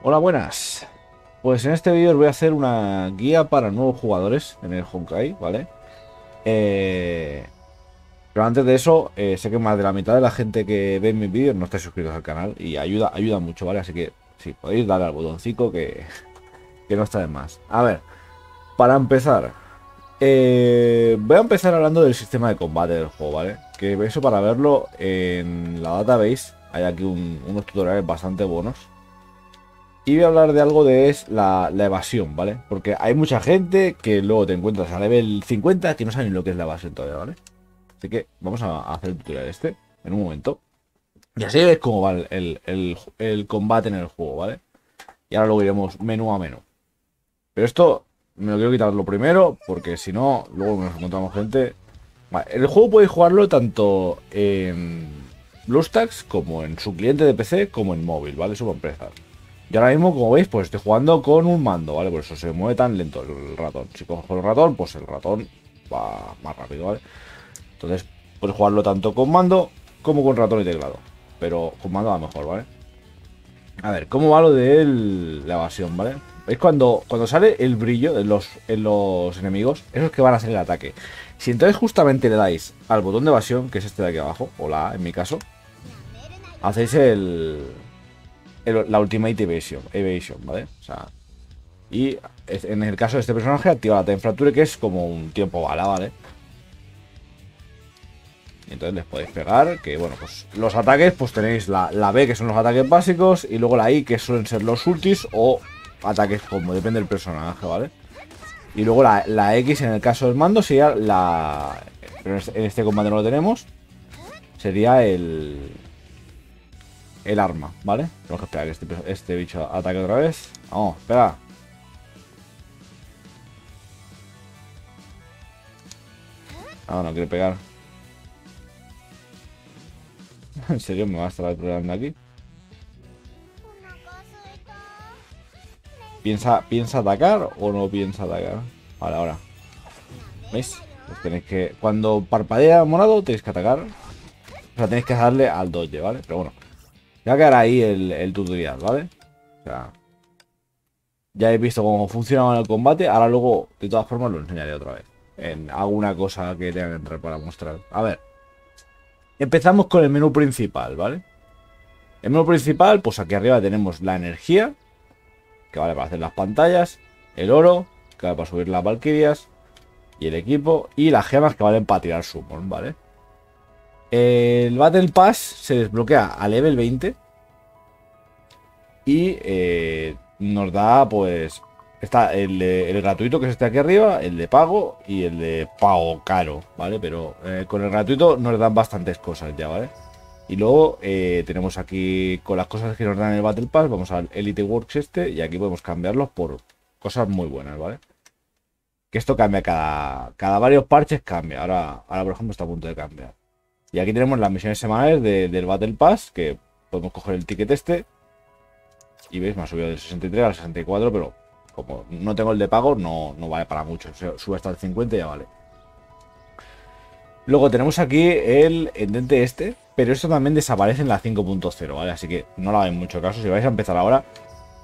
Hola, buenas. Pues en este vídeo os voy a hacer una guía para nuevos jugadores en el Honkai, ¿vale? Pero antes de eso, sé que más de la mitad de la gente que ve mis vídeos no está suscritos al canal y ayuda mucho, ¿vale? Así que si podéis darle al botoncito que no está de más. A ver, para empezar, voy a empezar hablando del sistema de combate del juego, ¿vale? Que eso para verlo en la database hay aquí unos tutoriales bastante buenos. Y voy a hablar de algo de la evasión, ¿vale? Porque hay mucha gente que luego te encuentras a nivel 50 que no saben lo que es la evasión todavía, ¿vale? Así que vamos a hacer el tutorial este en un momento. Y así ves cómo va el combate en el juego, ¿vale? Y ahora luego iremos menú a menú. Pero esto me lo quiero quitar lo primero, porque si no, luego nos encontramos gente. Vale, el juego podéis jugarlo tanto en Bluestacks como en su cliente de PC como en móvil, ¿vale? Eso va a empezar. Y ahora mismo, como veis, pues estoy jugando con un mando, ¿vale? Por eso se mueve tan lento el ratón. Si cojo el ratón, pues el ratón va más rápido, ¿vale? Entonces, puedes jugarlo tanto con mando como con ratón y teclado. Pero con mando va mejor, ¿vale? A ver, ¿cómo va lo de la evasión, ¿vale? ¿Veis cuando sale el brillo en los enemigos? Esos que van a hacer el ataque. Si entonces justamente le dais al botón de evasión, que es este de aquí abajo, o la A en mi caso, hacéis la Ultimate Evasion, ¿vale? O sea, y en el caso de este personaje activa la Time Fracture, que es como un tiempo bala, ¿vale? Y entonces les podéis pegar, que bueno, pues los ataques, pues tenéis la B, que son los ataques básicos, y luego la I, que suelen ser los ultis o ataques como, depende del personaje, ¿vale? Y luego la X, en el caso del mando, sería la... Pero en este combate no lo tenemos. Sería el arma, ¿vale? Tenemos que esperar que este bicho ataque otra vez. Vamos, espera. Ah, no quiere pegar. ¿En serio me va a estar probando aquí? ¿Piensa atacar o no piensa atacar? Vale, ahora. ¿Veis? Pues tenéis que... Cuando parpadea morado tenéis que atacar. O sea, tenéis que darle al dodge, ¿vale? Pero bueno. Ya quedará ahí el tutorial, ¿vale? O sea, ya he visto cómo funcionaba el combate. Ahora luego, de todas formas, lo enseñaré otra vez. En alguna cosa que tenga que entrar para mostrar. A ver. Empezamos con el menú principal, ¿vale? El menú principal, pues aquí arriba tenemos la energía, que vale para hacer las pantallas. El oro, que vale para subir las valquirias. Y el equipo. Y las gemas, que valen para tirar summon, ¿vale? El Battle Pass se desbloquea a level 20 y nos da, pues, está el gratuito, que es este aquí arriba, el de pago y el de pago caro, ¿vale? Pero con el gratuito nos dan bastantes cosas ya, ¿vale? Y luego tenemos aquí, con las cosas que nos dan el Battle Pass, vamos al Elite Works este y aquí podemos cambiarlos por cosas muy buenas, ¿vale? Que esto cambia cada varios parches, cambia. Ahora, por ejemplo, está a punto de cambiar. Y aquí tenemos las misiones semanales del Battle Pass, que podemos coger el ticket este. Y veis, me ha subido del 63 al 64, pero como no tengo el de pago, no vale para mucho. Sube hasta el 50 y ya vale. Luego tenemos aquí el entente este, pero esto también desaparece en la 5.0, ¿vale? Así que no le hagáis mucho caso. Si vais a empezar ahora,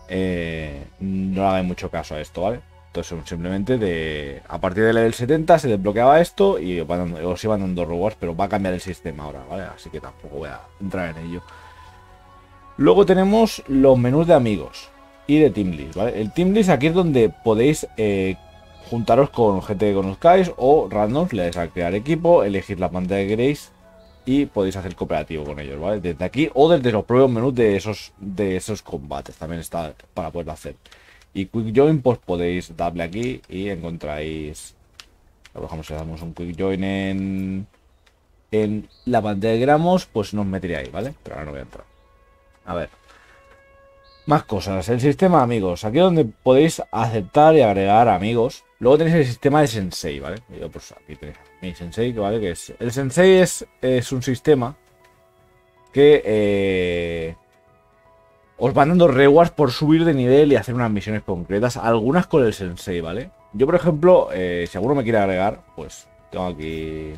no le hagáis mucho caso a esto, ¿vale? Entonces simplemente a partir del level 70 se desbloqueaba esto y os iban dando rewards, pero va a cambiar el sistema ahora, ¿vale? Así que tampoco voy a entrar en ello. Luego tenemos los menús de amigos y de team list, ¿vale? El team list aquí es donde podéis juntaros con gente que conozcáis o randoms, le dais a crear equipo, elegir la pantalla que queréis y podéis hacer cooperativo con ellos, ¿vale? Desde aquí o desde los propios menús de esos combates también está para poderlo hacer. Y Quick Join, pues podéis darle aquí y encontráis... Por ejemplo, si hacemos un Quick Join en la pantalla de gramos, pues nos metería ahí, ¿vale? Pero ahora no voy a entrar. A ver. Más cosas. El sistema de amigos. Aquí es donde podéis aceptar y agregar amigos. Luego tenéis el sistema de Sensei, ¿vale? Yo, pues aquí tenéis mi Sensei, ¿vale? Que es... El Sensei es un sistema que... Os van dando rewards por subir de nivel y hacer unas misiones concretas, algunas con el sensei, ¿vale? Yo, por ejemplo, si alguno me quiere agregar, pues tengo aquí...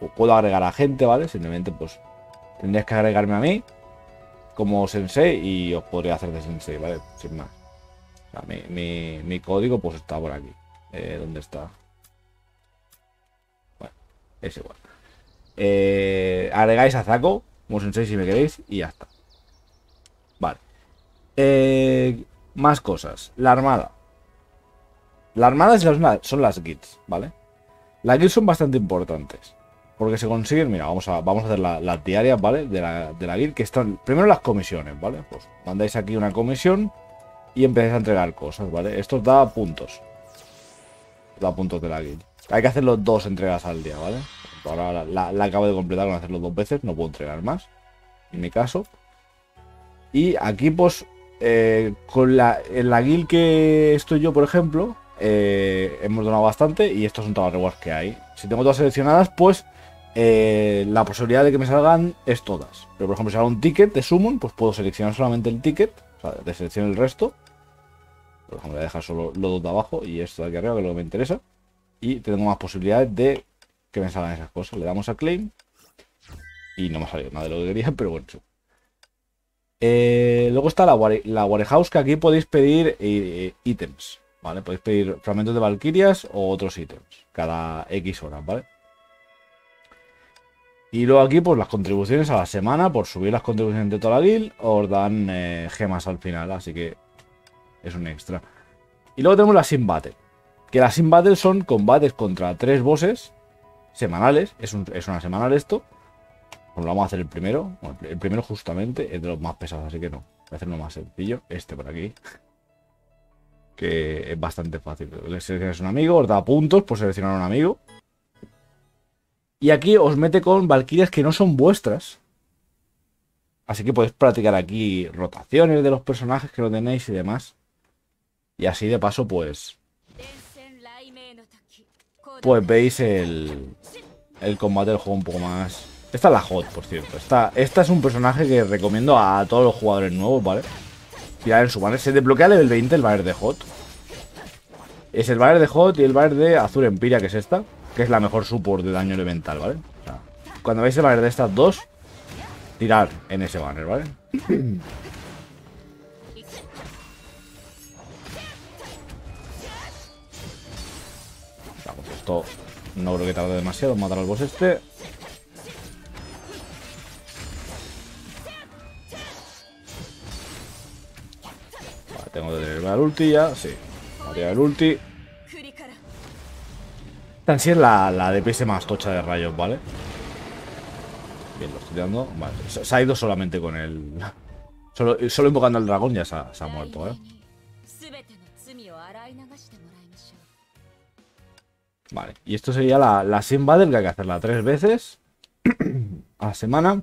O puedo agregar a gente, ¿vale? Simplemente, pues, tendrías que agregarme a mí. como sensei y os podré hacer de sensei, ¿vale? Sin más. O sea, mi código pues está por aquí. ¿Dónde está? Bueno, es igual. Agregáis a Zako como sensei si me queréis y ya está. Vale. Más cosas. La armada. La armada son las guilds, ¿vale? Las guilds son bastante importantes. Porque se consiguen, mira, vamos a hacer las diarias, ¿vale? De la guild, que están... Primero las comisiones, ¿vale? Pues mandáis aquí una comisión y empezáis a entregar cosas, ¿vale? Esto da puntos. Da puntos de la guild. Hay que hacer los 2 entregas al día, ¿vale? Ahora la acabo de completar con hacerlo 2 veces, no puedo entregar más, en mi caso. Y aquí, pues, en la guild que estoy yo, por ejemplo... hemos donado bastante y estos son todas las rewards que hay. Si tengo todas seleccionadas, pues la posibilidad de que me salgan es todas. Pero por ejemplo, si hago un ticket de summon, pues puedo seleccionar solamente el ticket, o sea, deselecciono el resto. Por ejemplo, voy a dejar solo los 2 de abajo y esto de aquí arriba, que es lo que me interesa. Y tengo más posibilidades de que me salgan esas cosas. Le damos a claim y no me ha salido nada de lo que quería, pero bueno. Luego está la warehouse, que aquí podéis pedir ítems. ¿Vale? Podéis pedir fragmentos de valquirias o otros ítems cada X horas, ¿vale? Y luego aquí, pues las contribuciones a la semana, por subir las contribuciones de toda la guild, os dan gemas al final, así que es un extra. Y luego tenemos la Sim Battle, que las Sim Battle son combates contra 3 bosses semanales, es una semanal esto. Pues lo vamos a hacer el primero, bueno, el primero justamente es de los más pesados, así que no, voy a hacer uno más sencillo, este por aquí. Que es bastante fácil. Le seleccionáis un amigo, os da puntos por seleccionar un amigo. Y aquí os mete con valquirias que no son vuestras. Así que podéis practicar aquí rotaciones de los personajes que lo tenéis y demás. Y así de paso, pues... Pues veis el combate del juego un poco más... Esta es la HOT, por cierto. Esta es un personaje que recomiendo a todos los jugadores nuevos, ¿vale? Tirar en su banner. Se desbloquea level 20 el banner de HOT. Es el banner de HOT y el banner de Azure Empyrea, que es esta. Que es la mejor support de daño elemental, ¿vale? O sea, cuando veis el banner de estas dos, tirar en ese banner, ¿vale? O sea, pues esto no creo que tarde demasiado en matar al boss este. Tengo que tener el ulti ya, sí. María el ulti. Tan si es la DPS más tocha de rayos, ¿vale? Bien, lo estoy dando. Vale, se ha ido solamente con el... Solo invocando al dragón ya se ha muerto, ¿eh? Vale, y esto sería la Sim Battle, que hay que hacerla 3 veces a la semana.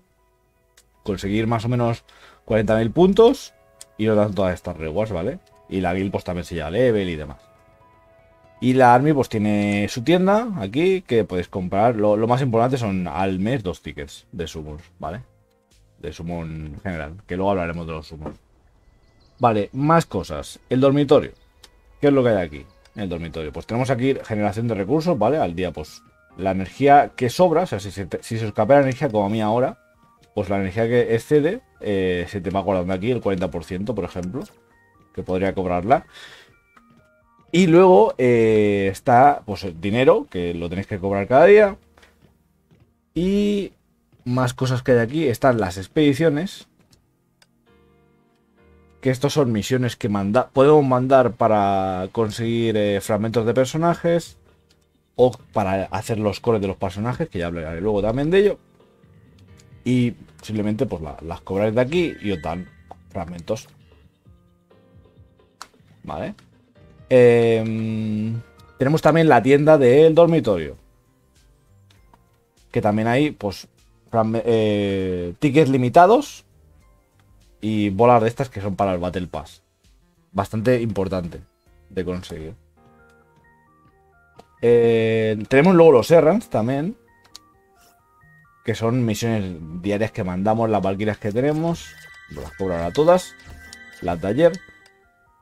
Conseguir más o menos 40.000 puntos. Y nos dan todas estas rewards, ¿vale? Y la guild pues también se lleva level y demás. Y la Army pues tiene su tienda aquí, que podéis comprar. Lo más importante son al mes 2 tickets de summons, ¿vale? De summon general, que luego hablaremos de los summons. Vale, más cosas. El dormitorio. ¿Qué es lo que hay aquí en el dormitorio? Pues tenemos aquí generación de recursos, ¿vale? Al día pues la energía que sobra, o sea, si se escapa la energía como a mí ahora, pues la energía que excede se te va guardando aquí el 40%, por ejemplo, que podría cobrarla. Y luego está pues el dinero, que lo tenéis que cobrar cada día. Y más cosas que hay aquí. Están las expediciones. Que estos son misiones que podemos mandar para conseguir fragmentos de personajes. O para hacer los cores de los personajes, que ya hablaré luego también de ello. Y simplemente pues las cobráis de aquí y os dan fragmentos. Vale. Tenemos también la tienda del dormitorio. Que también hay pues tickets limitados. Y bolas de estas que son para el Battle Pass. Bastante importante de conseguir. Tenemos luego los errands también. Que son misiones diarias que mandamos, las valquirias que tenemos. Las cobrará a todas. Las de ayer.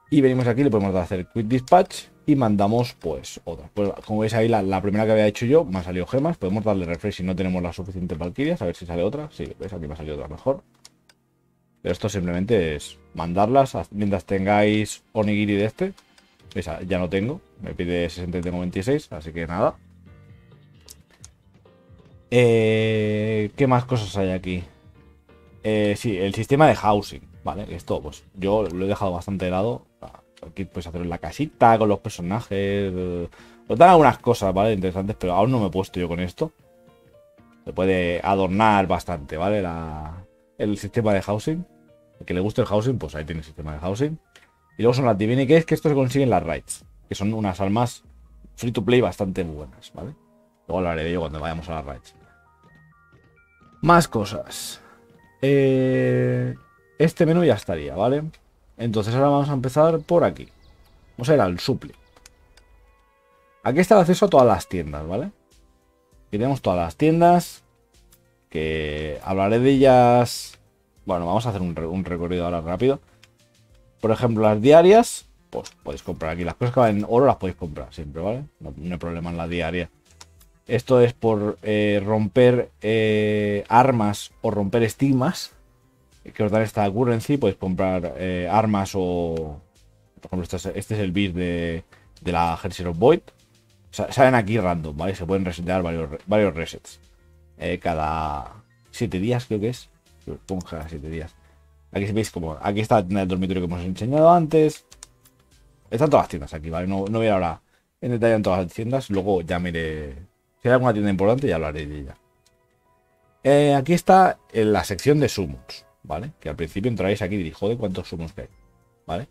Y venimos aquí, le podemos dar a hacer Quick Dispatch. Y mandamos pues otras. Pues, como veis ahí, la primera que había hecho yo, me ha salido gemas. Podemos darle refresh si no tenemos las suficientes valquirias. A ver si sale otra. Sí, veis, aquí me ha salido otra mejor. Pero esto simplemente es mandarlas mientras tengáis onigiri de este. ¿Veis? Ya no tengo. Me pide 60 y tengo 26, así que nada. ¿Qué más cosas hay aquí? Sí, el sistema de housing, ¿vale? Esto, pues yo lo he dejado bastante de lado. Aquí puedes hacer la casita con los personajes. Os dan algunas cosas, ¿vale? Interesantes, pero aún no me he puesto yo con esto. Se puede adornar bastante, ¿vale? El sistema de housing. El que le guste el housing, pues ahí tiene el sistema de housing. Y luego son las Divine Case, que esto se consigue en las raids, que son unas armas free to play bastante buenas, ¿vale? Luego hablaré de ello cuando vayamos a las raids. Más cosas. Este menú ya estaría, ¿vale? Entonces ahora vamos a empezar por aquí. Vamos a ir al supli. Aquí está el acceso a todas las tiendas, ¿vale? Aquí tenemos todas las tiendas, que hablaré de ellas. Bueno, vamos a hacer un recorrido ahora rápido. Por ejemplo, las diarias, pues podéis comprar aquí. Las cosas que van en oro las podéis comprar siempre, ¿vale? No hay problema en la diaria. Esto es por romper armas o romper estigmas que os dan esta currency. Podéis comprar armas o... Por ejemplo, este es el beat de la Hersir of Void. Salen aquí random, ¿vale? Se pueden resetear varios resets. Cada 7 días creo que es. Supongo que cada 7 días. Aquí veis como... Aquí está la tienda del dormitorio que hemos enseñado antes. Están todas las tiendas aquí, ¿vale? No voy a hablar en detalle en todas las tiendas. Luego ya miré... Si hay alguna tienda importante ya hablaré de ella. Aquí está en la sección de summons, ¿vale? Que al principio entráis aquí y diréis, joder, cuántos summons que hay, ¿vale?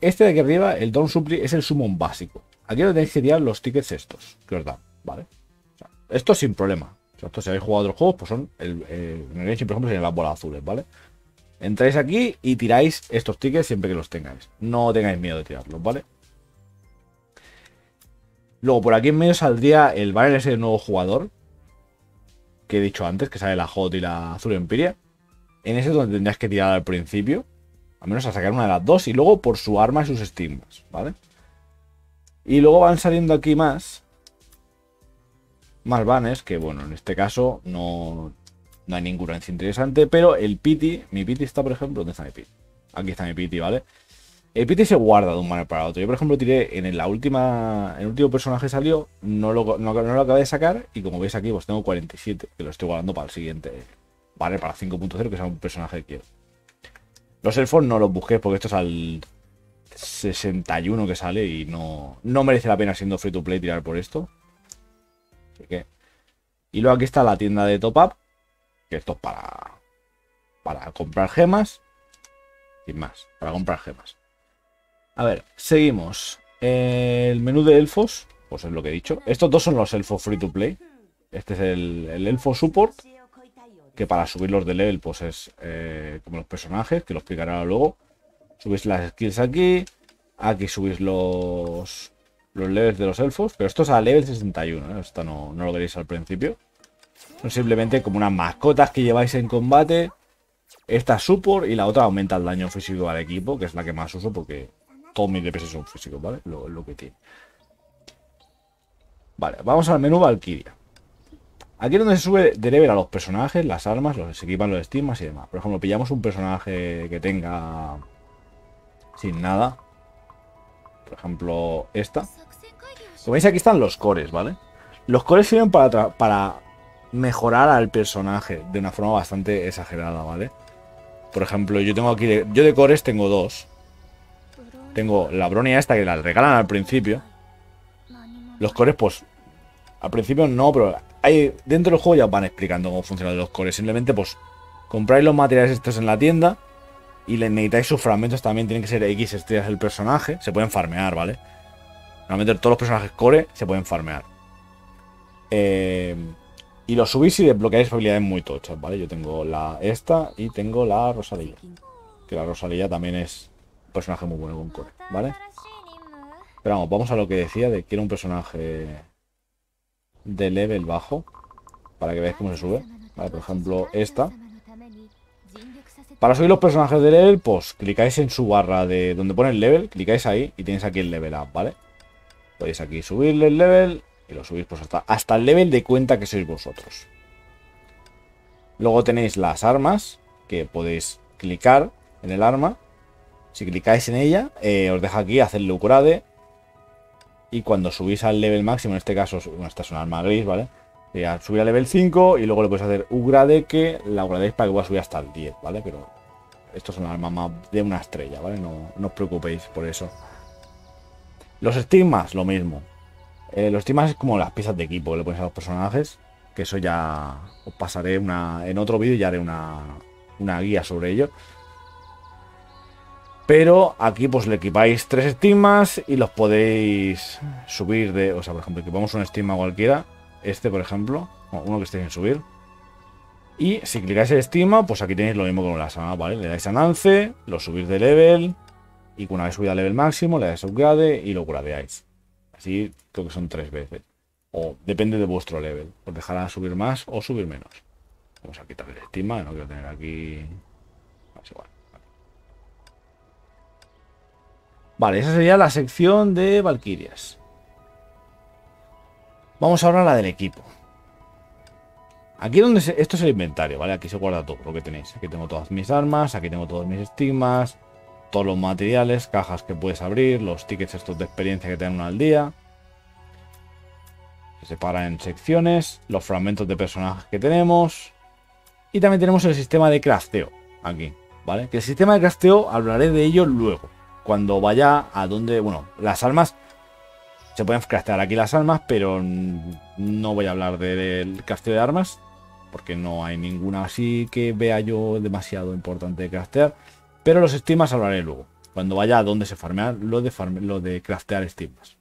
Este de aquí arriba, el Dawn Supply, es el summon básico. Aquí lo tenéis que tirar los tickets estos que os dan, ¿vale? O sea, esto sin problema. O sea, esto, si habéis jugado otros juegos, pues son en el Genshin, por ejemplo, serían las bolas azules, ¿vale? Entráis aquí y tiráis estos tickets siempre que los tengáis. No tengáis miedo de tirarlos, ¿vale? Luego por aquí en medio saldría el banner ese de nuevo jugador que he dicho antes, que sale la HOT y la Azure Empyrea. En ese es donde tendrías que tirar al principio, al menos a sacar una de las dos, y luego por su arma y sus estigmas, ¿vale? Y luego van saliendo aquí más banners, que bueno, en este caso no hay ninguna interesante, pero el pity, mi pity está, por ejemplo, ¿dónde está mi pity? Aquí está mi pity, ¿vale? El pity se guarda de un banner para otro. Yo, por ejemplo, tiré en el último personaje salió, no lo acabé de sacar. Y como veis aquí, pues tengo 47, que lo estoy guardando para el siguiente banner, para 5.0, que sea un personaje que quiero. Los elfos no los busquéis porque esto es al 61 que sale y no merece la pena siendo free to play tirar por esto. Así que... Y luego aquí está la tienda de top up, que esto es para comprar gemas. Sin más, para comprar gemas. A ver, seguimos. El menú de elfos, pues es lo que he dicho. Estos dos son los elfos free to play. Este es el elfo support, que para subirlos de level, pues es como los personajes, que lo explicaré luego. Subís las skills aquí. Aquí subís los levels de los elfos. Pero esto es a level 61, ¿eh? Esto no lo veréis al principio. Son simplemente como unas mascotas que lleváis en combate. Esta es support y la otra aumenta el daño físico al equipo, que es la que más uso porque... todos mis DPS son físicos, ¿vale? Lo que tiene. Vale, vamos al menú Valkyria. Aquí es donde se sube de level a los personajes, las armas, se equipan los estigmas y demás. Por ejemplo, pillamos un personaje que tenga sin nada. Por ejemplo, esta. Como veis, aquí están los cores, ¿vale? Los cores sirven para mejorar al personaje de una forma bastante exagerada, ¿vale? Por ejemplo, yo tengo aquí... Yo de cores tengo dos. Tengo la Bronya esta que la regalan al principio. Los cores, pues, al principio no, pero hay dentro del juego ya os van explicando cómo funcionan los cores. Simplemente, pues, compráis los materiales estos en la tienda y necesitáis sus fragmentos también. Tienen que ser X estrellas el personaje. Se pueden farmear, ¿vale? Normalmente todos los personajes core se pueden farmear. Y los subís y desbloqueáis habilidades muy tochas, ¿vale? Yo tengo esta y tengo la Rosalilla. Que la Rosalilla también es... personaje muy bueno con core, ¿vale? Pero vamos a lo que decía de que era un personaje de level bajo, para que veáis cómo se sube, ¿vale? Por ejemplo, esta. Para subir los personajes de level, pues clicáis en su barra de donde pone el level, clicáis ahí y tenéis aquí el level up, ¿vale? Podéis aquí subirle el level y lo subís pues hasta el level de cuenta que sois vosotros. Luego tenéis las armas, que podéis clicar en el arma. Si clicáis en ella, os deja aquí hacerle upgrade. Y cuando subís al nivel máximo, en este caso, bueno, esta es un arma gris, ¿vale? Subir al nivel 5 y luego le podéis hacer upgrade, que la upgradeéis para que pueda subir hasta el 10, ¿vale? Pero esto es un arma más de una estrella, ¿vale? No os preocupéis por eso. Los estigmas, lo mismo. Los estigmas es como las piezas de equipo que le ponéis a los personajes. Que eso ya os pasaré en otro vídeo, ya haré una guía sobre ello. Pero aquí pues le equipáis 3 estigmas y los podéis subir de... O sea, por ejemplo, equipamos un estigma cualquiera. Este, por ejemplo, uno que estéis en subir. Y si clicáis el estigma, pues aquí tenéis lo mismo con las armas, ¿vale? Le dais a lance, lo subís de level. Y una vez subido al level máximo, le dais upgrade y lo gradeáis. Así creo que son 3 veces. O depende de vuestro level. Os dejará subir más o subir menos. Vamos a quitar el estigma, no quiero tener aquí... Es igual. Vale, esa sería la sección de Valquirias. Vamos ahora a la del equipo. Aquí donde esto es el inventario, ¿vale? Aquí se guarda todo lo que tenéis. Aquí tengo todas mis armas, aquí tengo todos mis estigmas, todos los materiales, cajas que puedes abrir, los tickets estos de experiencia que te dan 1 al día. Se separan en secciones, los fragmentos de personajes que tenemos. Y también tenemos el sistema de crafteo aquí, ¿vale? Que el sistema de crafteo hablaré de ello luego, cuando vaya a donde... Bueno, las armas... Se pueden craftear aquí las armas, pero no voy a hablar del crafteo de armas, porque no hay ninguna así que vea yo demasiado importante de craftear. Pero los estigmas hablaré luego, cuando vaya a donde se farmean lo de craftear estigmas.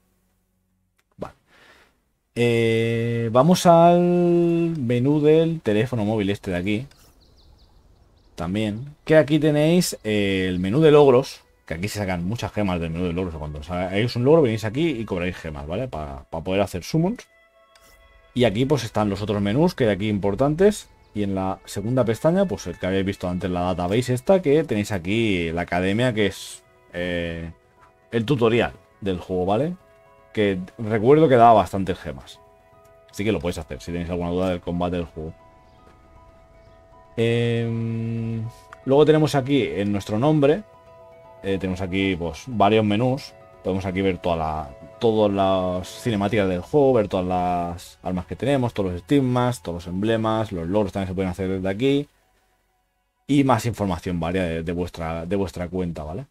Vale. Vamos al menú del teléfono móvil este de aquí. También, que aquí tenéis el menú de logros. Que aquí se sacan muchas gemas del menú de logros. Cuando hagáis un logro, venís aquí y cobráis gemas, ¿vale? Para poder hacer summons. Y aquí pues están los otros menús que hay aquí importantes. Y en la segunda pestaña, pues el que habéis visto antes, la database esta, que tenéis aquí la academia, que es el tutorial del juego, ¿vale? Que recuerdo que daba bastantes gemas. Así que lo podéis hacer si tenéis alguna duda del combate del juego. Luego tenemos aquí en nuestro nombre. Tenemos aquí pues varios menús. Podemos aquí ver todas las cinemáticas del juego, ver todas las armas que tenemos, todos los estigmas, todos los emblemas, los logros también se pueden hacer desde aquí. Y más información varia de vuestra cuenta, ¿vale?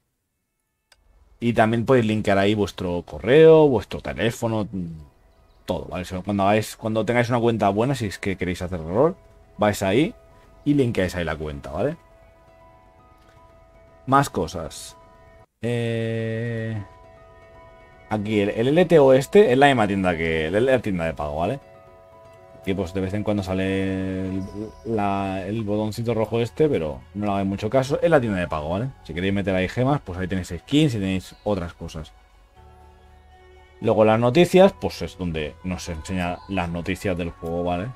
Y también podéis linkear ahí vuestro correo, vuestro teléfono, todo, ¿vale? Cuando tengáis una cuenta buena, si es que queréis hacer error, vais ahí y linkeáis ahí la cuenta, ¿vale? Más cosas. Aquí el LTO este es la misma tienda que la tienda de pago, ¿vale? Que pues de vez en cuando sale el botoncito rojo este, pero no le hagáis mucho caso. Es la tienda de pago, ¿vale? Si queréis meter ahí gemas, pues ahí tenéis skins y tenéis otras cosas. Luego las noticias, pues es donde nos enseña las noticias del juego, ¿vale?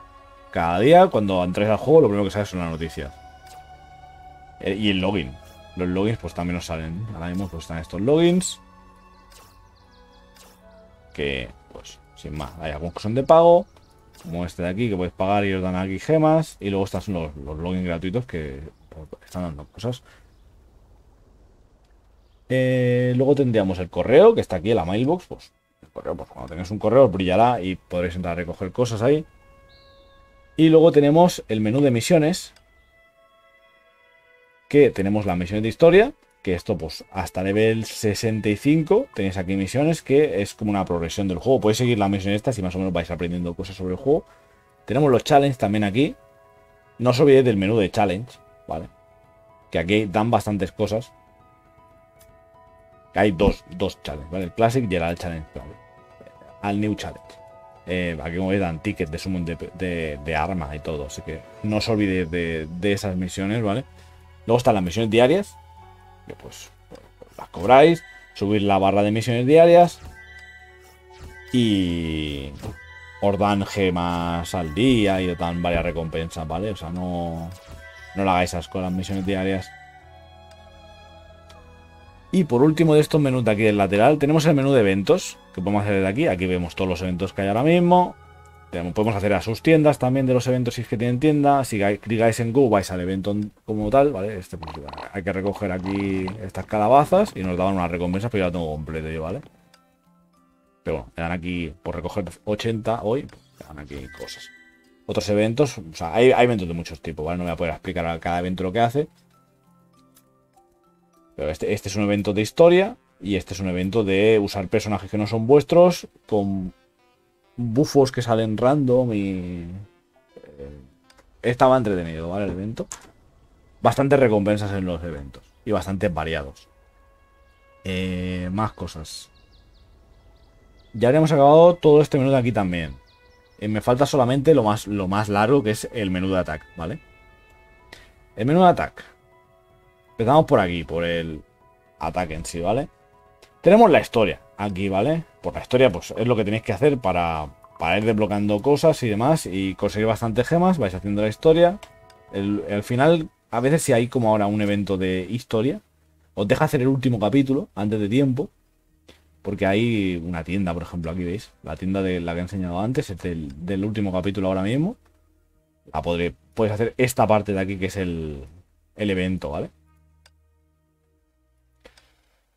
Cada día, cuando entráis al juego, lo primero que sale son las noticias. Y el login. Los logins pues también nos salen. Ahora mismo pues están estos logins. Que pues sin más. Hay algunos que son de pago. Como este de aquí que podéis pagar y os dan aquí gemas. Y luego están los logins gratuitos que están dando cosas. Luego tendríamos el correo que está aquí en la mailbox. Pues el correo, pues cuando tengáis un correo os brillará y podréis entrar a recoger cosas ahí. Y luego tenemos el menú de misiones. Que tenemos las misiones de historia, que esto pues hasta nivel 65 tenéis aquí misiones, que es como una progresión del juego. Podéis seguir las misiones estas y más o menos vais aprendiendo cosas sobre el juego. Tenemos los challenges también aquí. No os olvidéis del menú de challenge, ¿vale? Que aquí dan bastantes cosas. Hay dos challenges, ¿vale? El Classic y el All Challenge, ¿vale? Al New Challenge. Aquí como veis dan tickets de summon de armas y todo. Así que no os olvidéis de esas misiones, ¿vale? Luego están las misiones diarias, que pues las cobráis, subir la barra de misiones diarias y os dan gemas al día y os dan varias recompensas, ¿vale? O sea, no la hagáis asco a las misiones diarias. Y por último de estos menús de aquí del lateral tenemos el menú de eventos, que podemos hacer desde aquí. Aquí vemos todos los eventos que hay ahora mismo. Podemos hacer a sus tiendas también de los eventos si es que tienen tienda. Si clicáis en Go vais al evento como tal, ¿vale? Hay que recoger aquí estas calabazas y nos daban unas recompensas, pero ya lo tengo completo yo, ¿vale? Pero bueno, me dan aquí por recoger 80 hoy, me dan aquí cosas. Otros eventos, o sea, hay eventos de muchos tipos, ¿vale? No me voy a poder explicar a cada evento lo que hace. Pero este es un evento de historia y este es un evento de usar personajes que no son vuestros con... bufos que salen random y... estaba entretenido, ¿vale? El evento. Bastantes recompensas en los eventos. Y bastantes variados. Más cosas. Ya habríamos acabado todo este menú de aquí también. Me falta solamente lo más largo, que es el menú de ataque, ¿vale? El menú de ataque. Empezamos por aquí, por el ataque en sí, ¿vale? Tenemos la historia aquí, ¿vale? Por la historia, pues es lo que tenéis que hacer para ir desbloqueando cosas y demás y conseguir bastantes gemas. Vais haciendo la historia. Al final, a veces si hay como ahora un evento de historia, os deja hacer el último capítulo antes de tiempo. Porque hay una tienda, por ejemplo, aquí veis. La tienda de la que he enseñado antes, es del último capítulo ahora mismo. Puedes hacer esta parte de aquí que es el evento, ¿vale?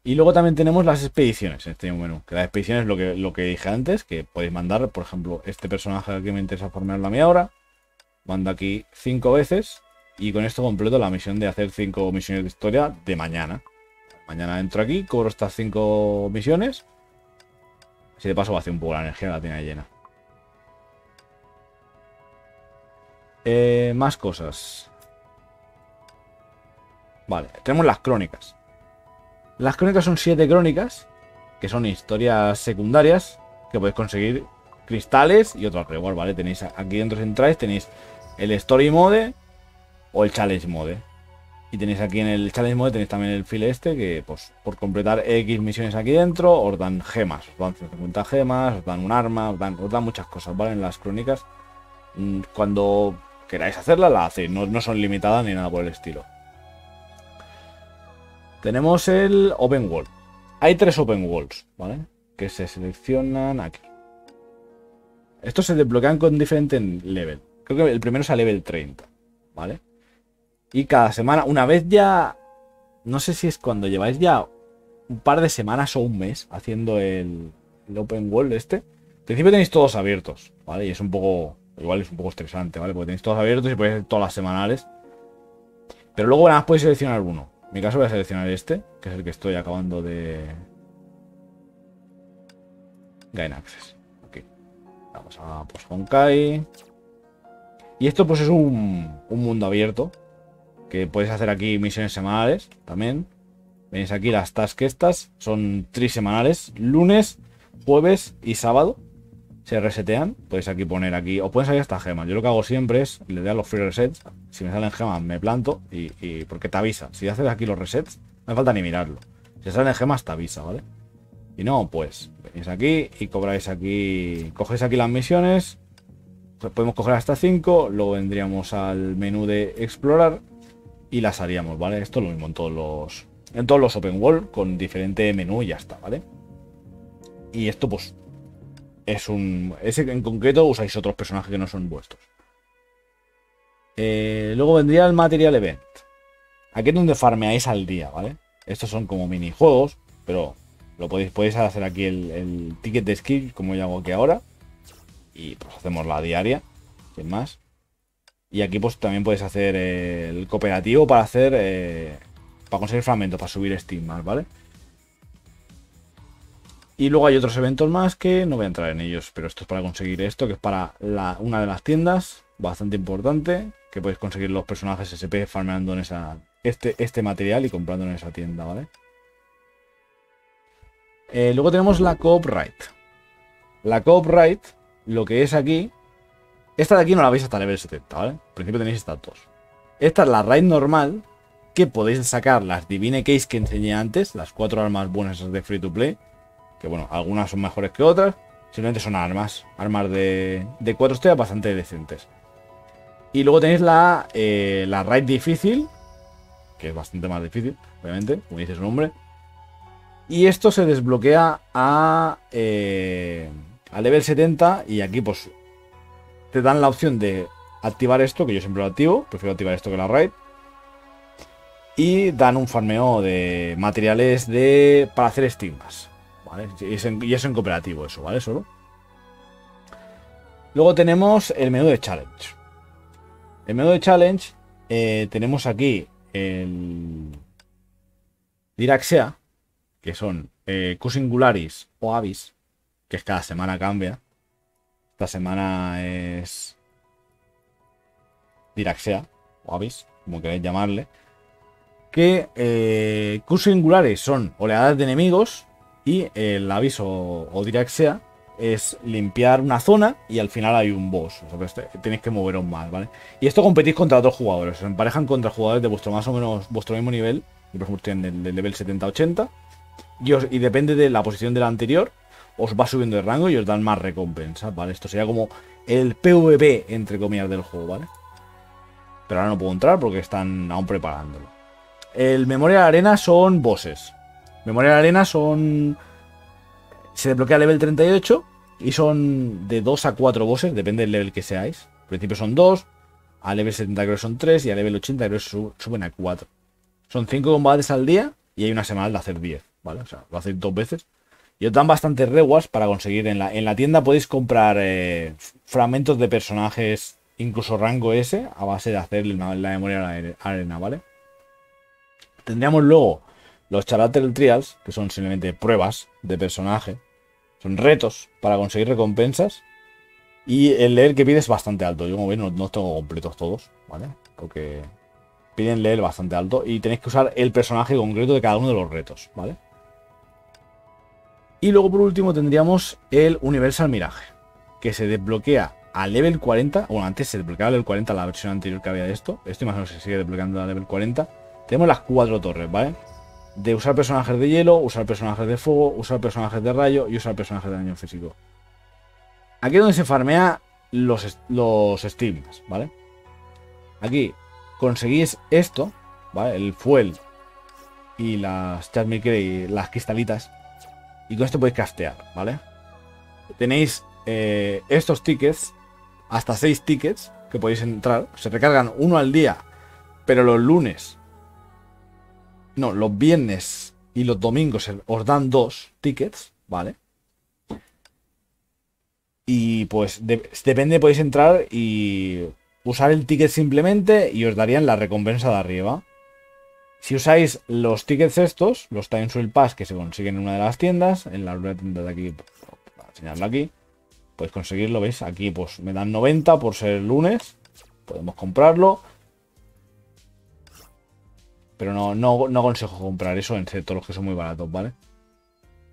Y luego también tenemos las expediciones en este menú. Que las expediciones es lo que dije antes, que podéis mandar, por ejemplo, este personaje que me interesa formarlo a mí ahora. Mando aquí 5 veces y con esto completo la misión de hacer 5 misiones de historia de mañana. Mañana entro aquí, cobro estas 5 misiones. Así de paso va a hacer un poco la energía, la tiene llena. Más cosas. Vale, tenemos las crónicas. Las crónicas son 7 crónicas, que son historias secundarias, que podéis conseguir cristales y otros rewards, ¿vale? Tenéis aquí dentro, si entráis, tenéis el Story Mode o el Challenge Mode. Y tenéis aquí en el Challenge Mode, tenéis también el file este, que pues por completar X misiones aquí dentro, os dan gemas, os dan 50 gemas, os dan un arma, os dan muchas cosas, ¿vale? En las crónicas, cuando queráis hacerlas, la hacéis, no son limitadas ni nada por el estilo. Tenemos el Open World. Hay 3 Open Worlds, ¿vale? Que se seleccionan aquí. Estos se desbloquean con diferente level. Creo que el primero es a level 30, ¿vale? Y cada semana, una vez ya... No sé si es cuando lleváis ya un par de semanas o un mes haciendo el Open World este. Al principio tenéis todos abiertos, ¿vale? Y es un poco... Igual es un poco estresante, ¿vale? Porque tenéis todos abiertos y podéis hacer todas las semanales. Pero luego nada más podéis seleccionar uno. En mi caso voy a seleccionar este, que es el que estoy acabando de... Gain Access. Aquí. Vamos a pues, Honkai. Y esto pues es un mundo abierto, que podéis hacer aquí misiones semanales también. Veis aquí las tasks estas, son trisemanales, lunes, jueves y sábado. Se resetean, podéis aquí poner aquí, o pueden salir hasta gemas. Yo lo que hago siempre es, le doy a los free resets. Si me salen gemas me planto y porque te avisa. Si haces aquí los resets, no me falta ni mirarlo. Si salen gemas te avisa, ¿vale? Y no, pues venís aquí y cobráis aquí, cogéis aquí las misiones. Pues podemos coger hasta 5, luego vendríamos al menú de explorar y las haríamos, ¿vale? Esto es lo mismo en todos los open world con diferente menú y ya está, ¿vale? Y esto pues es ese en concreto usáis otros personajes que no son vuestros. Luego vendría el Material Event. Aquí es donde farmeáis al día, ¿vale? Estos son como minijuegos, pero lo podéis hacer aquí el ticket de skill, como yo hago aquí ahora. Y pues hacemos la diaria, sin más. Y aquí pues también podéis hacer el cooperativo para hacer... para conseguir fragmentos, para subir estigmas, ¿vale? Y luego hay otros eventos más que no voy a entrar en ellos, pero esto es para conseguir esto, que es para una de las tiendas, bastante importante, que podéis conseguir los personajes SP farmeando en este material y comprando en esa tienda, ¿vale? Luego tenemos la Co-op Raid. La Co-op Raid, lo que es aquí, esta de aquí no la veis hasta level 70, ¿vale? Al principio tenéis estas dos. Esta es la raid normal, que podéis sacar las Divine Case que enseñé antes, las 4 armas buenas de Free to Play. Que bueno, algunas son mejores que otras. Simplemente son armas de 4 estrellas bastante decentes. Y luego tenéis la raid difícil, que es bastante más difícil, obviamente, como dice su nombre. Y esto se desbloquea a level 70. Y aquí pues te dan la opción de activar esto, que yo siempre lo activo, prefiero activar esto que la raid. Y dan un farmeo de materiales de para hacer estigmas, ¿vale? Y es en cooperativo eso, ¿vale? Solo. Luego tenemos el menú de challenge. El menú de challenge, tenemos aquí el Diraxea, que son Cosingularis o Avis, que cada semana cambia. Esta semana es Diraxea o Avis, como queréis llamarle. Que Cosingularis son oleadas de enemigos y el Avis o Diraxea es limpiar una zona y al final hay un boss. O sea, tenéis que moveros más, ¿vale? Y esto competís contra otros jugadores, os emparejan contra jugadores de vuestro más o menos vuestro mismo nivel. Por ejemplo, estoy en el level 70-80 y depende de la posición de la anterior, os va subiendo de rango y os dan más recompensas, ¿vale? Esto sería como el PvP, entre comillas, del juego, ¿vale? Pero ahora no puedo entrar porque están aún preparándolo. El Memoria de la Arena son bosses. Memoria de la Arena son... Se desbloquea level 38 y son de 2 a 4 bosses, depende del level que seáis. Al principio son 2, a level 70 creo que son 3 y a level 80 creo que suben a 4. Son 5 combates al día y hay una semana de hacer 10, ¿vale? O sea, lo hacéis 2 veces. Y os dan bastantes rewards para conseguir. En la tienda podéis comprar fragmentos de personajes, incluso rango S, a base de hacer la memoria de la arena, ¿vale? Tendríamos luego los Character Trials, que son simplemente pruebas de personaje. Son retos para conseguir recompensas. Y el level que pide es bastante alto. Yo, como veis, no tengo completos todos, ¿vale? Porque piden level bastante alto y tenéis que usar el personaje concreto de cada uno de los retos, ¿vale? Y luego por último tendríamos el Universal Mirage, que se desbloquea a level 40. Bueno, antes se desbloqueaba a level 40 la versión anterior que había de esto. Esto imagino que se sigue desbloqueando a level 40. Tenemos las 4 torres, ¿vale? De usar personajes de hielo, usar personajes de fuego, usar personajes de rayo y usar personajes de daño físico. Aquí es donde se farmea los estigmas, ¿vale? Aquí conseguís esto, ¿vale? El fuel y las charmique y las cristalitas. Y con esto podéis castear, ¿vale? Tenéis estos tickets, hasta 6 tickets que podéis entrar. Se recargan uno al día, pero los lunes... No, los viernes y los domingos os dan 2 tickets, ¿vale? Y pues depende, podéis entrar y usar el ticket simplemente y os darían la recompensa de arriba. Si usáis los tickets estos, los Time Swell Pass que se consiguen en una de las tiendas, en la tienda de aquí, para enseñarlo aquí, podéis conseguirlo, ¿veis? Aquí pues me dan 90 por ser lunes, podemos comprarlo. Pero no aconsejo comprar eso, excepto los que son muy baratos, ¿vale?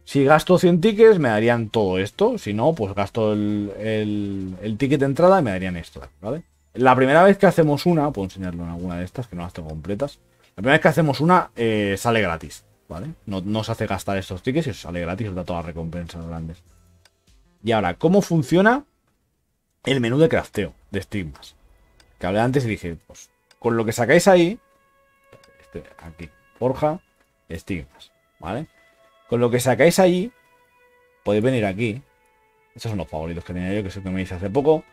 Si gasto 100 tickets me darían todo esto. Si no, pues gasto el ticket de entrada y me darían esto, ¿vale? La primera vez que hacemos una, puedo enseñarlo en alguna de estas que no las tengo completas. La primera vez que hacemos una sale gratis, ¿vale? No os hace gastar estos tickets y os sale gratis, os da todas las recompensas grandes. Y ahora, ¿cómo funciona el menú de crafteo de estigmas? Que hablé antes y dije, pues con lo que sacáis ahí... Aquí, forja, estigmas, ¿vale? Con lo que sacáis allí, podéis venir aquí. Estos son los favoritos que tenía yo, que es el que me hice hace poco.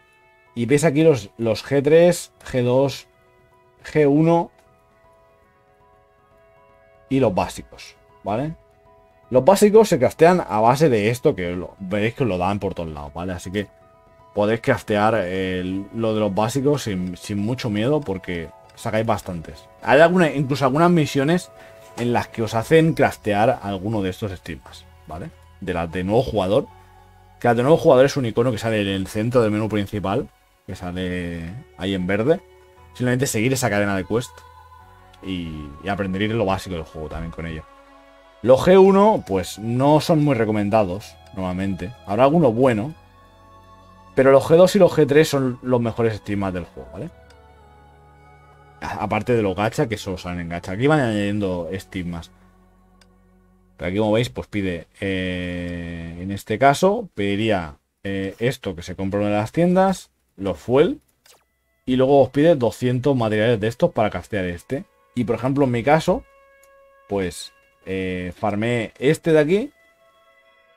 Y veis aquí los G3, G2, G1 y los básicos, ¿vale? Los básicos se craftean a base de esto, que veréis que os lo dan por todos lados, ¿vale? Así que podéis craftear lo de los básicos sin mucho miedo, porque... sacáis bastantes. Hay incluso algunas misiones en las que os hacen craftear alguno de estos estigmas, ¿vale? De las de nuevo jugador. Que las de nuevo jugador es un icono que sale en el centro del menú principal, que sale ahí en verde. Simplemente seguir esa cadena de quest y aprender lo básico del juego también con ello. Los G1 pues no son muy recomendados normalmente. Habrá alguno bueno, pero los G2 y los G3 son los mejores estigmas del juego, ¿vale? Aparte de los gacha, que solo salen en gacha. Aquí van añadiendo estigmas. Pero aquí, como veis, pues pide... en este caso, pediría esto que se compra en una de las tiendas. Los fuel. Y luego os pide 200 materiales de estos para castear este. Y, por ejemplo, en mi caso, pues... farmé este de aquí.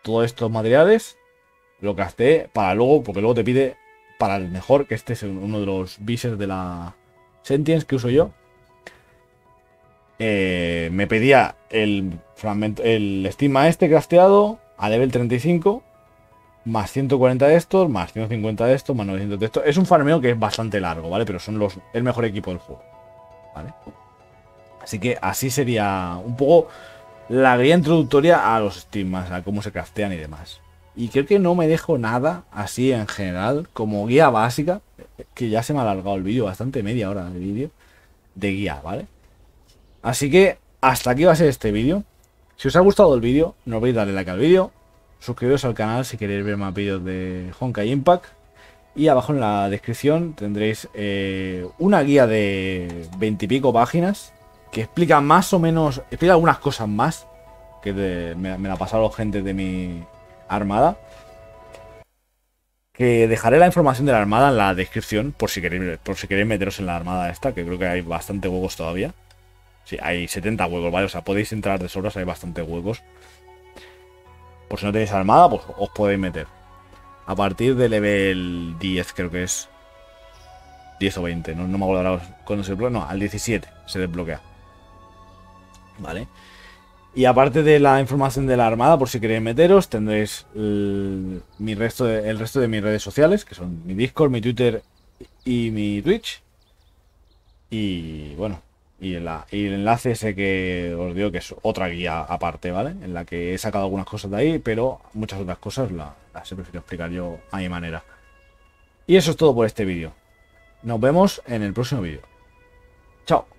Todos estos materiales. Lo casteé para luego, porque luego te pide... para el mejor, que este es uno de los bises de la Sentience que uso yo. Me pedía el fragmento, el estigma este crafteado a level 35, más 140 de estos, más 150 de estos, más 900 de estos. Es un farmeo que es bastante largo, ¿vale? Pero son los, el mejor equipo del juego, ¿vale? Así que así sería un poco la guía introductoria a los estigmas, a cómo se craftean y demás. Y creo que no me dejo nada así en general, como guía básica, que ya se me ha alargado el vídeo, bastante, media hora de vídeo, de guía, ¿vale? Así que hasta aquí va a ser este vídeo. Si os ha gustado el vídeo, no olvidéis darle like al vídeo, suscribiros al canal si queréis ver más vídeos de Honkai Impact, y abajo en la descripción tendréis una guía de 20 y pico páginas que explica más o menos, explica algunas cosas más que me la pasaron gente de mi armada, que dejaré la información de la armada en la descripción por si queréis meteros en la armada esta, que creo que hay bastante huecos todavía. Sí, hay 70 huecos, ¿vale? O sea, podéis entrar de sobras, hay bastante huecos. Por si no tenéis armada, pues os podéis meter. A partir de level 10, creo que es 10 o 20, no me acuerdo cuando se desbloquea. No, al 17 se desbloquea, ¿vale? Y aparte de la información de la armada, por si queréis meteros, tendréis el resto de mis redes sociales, que son mi Discord, mi Twitter y mi Twitch. Y bueno, y el enlace ese que os digo, que es otra guía aparte, ¿vale? En la que he sacado algunas cosas de ahí, pero muchas otras cosas las he preferido explicar yo a mi manera. Y eso es todo por este vídeo. Nos vemos en el próximo vídeo. Chao.